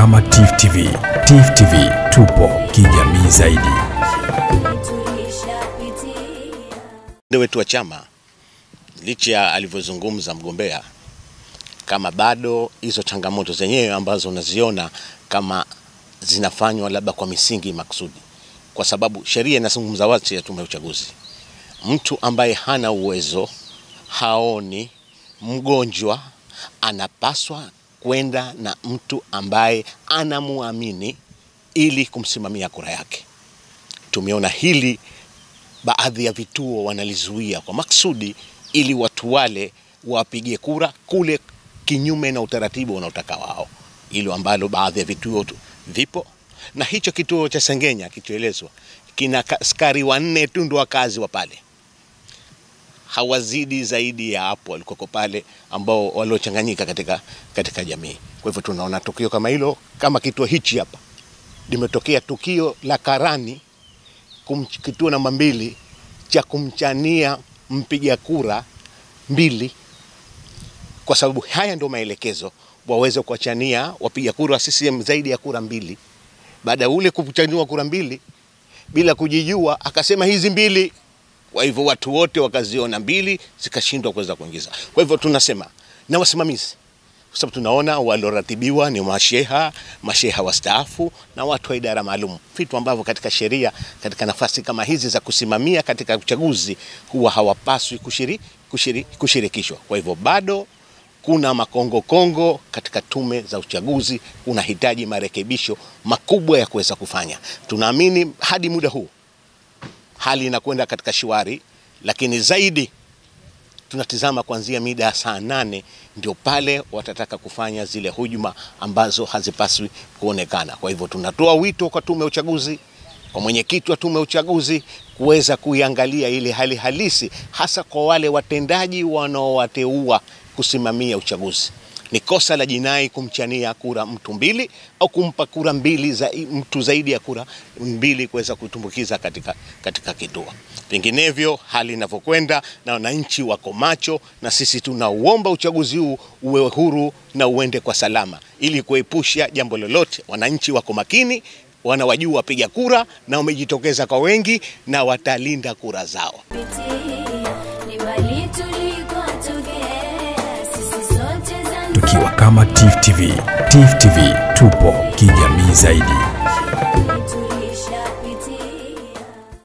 kama TIFU TV. TIFU TV, tupo kijamii zaidi. Ndio wetu wa chama, licha ya alivyozungumza mgombea, kama bado hizo changamoto zenyewe ambazo unaziona kama zinafanywa labda kwa misingi maksudi, kwa sababu sheria inazungumza wazi ya tume ya uchaguzi. Mtu ambaye hana uwezo, haoni, mgonjwa, anapaswa kwenda na mtu ambaye anamuamini ili kumsimamia kura yake. Tumeona hili baadhi ya vituo wanalizuia kwa maksudi ili watu wale wapigie kura kule kinyume na utaratibu wanaotaka wao. Hilo ambalo baadhi ya vituo vipo, na hicho kituo cha Sengenya kichoelezwa kina askari 4 tu ndio wakazi wa pale, hawazidi zaidi ya hapo walikuwa pale, ambao waliochanganyika katika jamii. Kwa hivyo tunaona tukio kama hilo, kama kituo hichi hapa limetokea tukio la karani kituo namba 2 cha kumchania mpiga kura 2, kwa sababu haya ndio maelekezo, waweze kuachania wapiga kura CCM zaidi ya kura 2. Baada ule kuchaniwa kura 2 bila kujijua akasema hizi 2, kwa hivyo watu wote wakaziona 2 zikashindwa kuweza kuingiza. Kwa hivyo tunasema na wasimamizi, kwa sababu tunaona waloratibiwa ni masheha wastaafu na watu wa idara maalum, vitu ambavyo katika sheria katika nafasi kama hizi za kusimamia katika uchaguzi huwa hawapaswi kushirikishwa. Kwa hivyo bado kuna makongo katika tume za uchaguzi, unahitaji marekebisho makubwa ya kuweza kufanya. Tunaamini hadi muda huu hali inakwenda katika shwari, lakini zaidi tunatizama kuanzia mida ya saa 8 ndio pale watataka kufanya zile hujuma ambazo hazipaswi kuonekana. Kwa hivyo tunatoa wito kwa tume ya uchaguzi, kwa mwenyekiti wa tume ya uchaguzi kuweza kuiangalia ile hali halisi, hasa kwa wale watendaji wanaowateua kusimamia uchaguzi. Ni kosa la jinai kumchania kura mtu 2 au kumpa kura 2 za mtu zaidi ya kura 2 kuweza kutumbukiza katika kituo. Vinginevyo hali inavyokwenda na wananchi wako macho, na sisi tunauomba uchaguzi huu uwe huru na uende kwa salama ili kuepusha jambo lolote. Wananchi wako makini, wanawajua wapiga kura na wamejitokeza kwa wengi na watalinda kura zao. Tukiwa kama TIFU TV, TIFU TV tupo kijamii zaidi.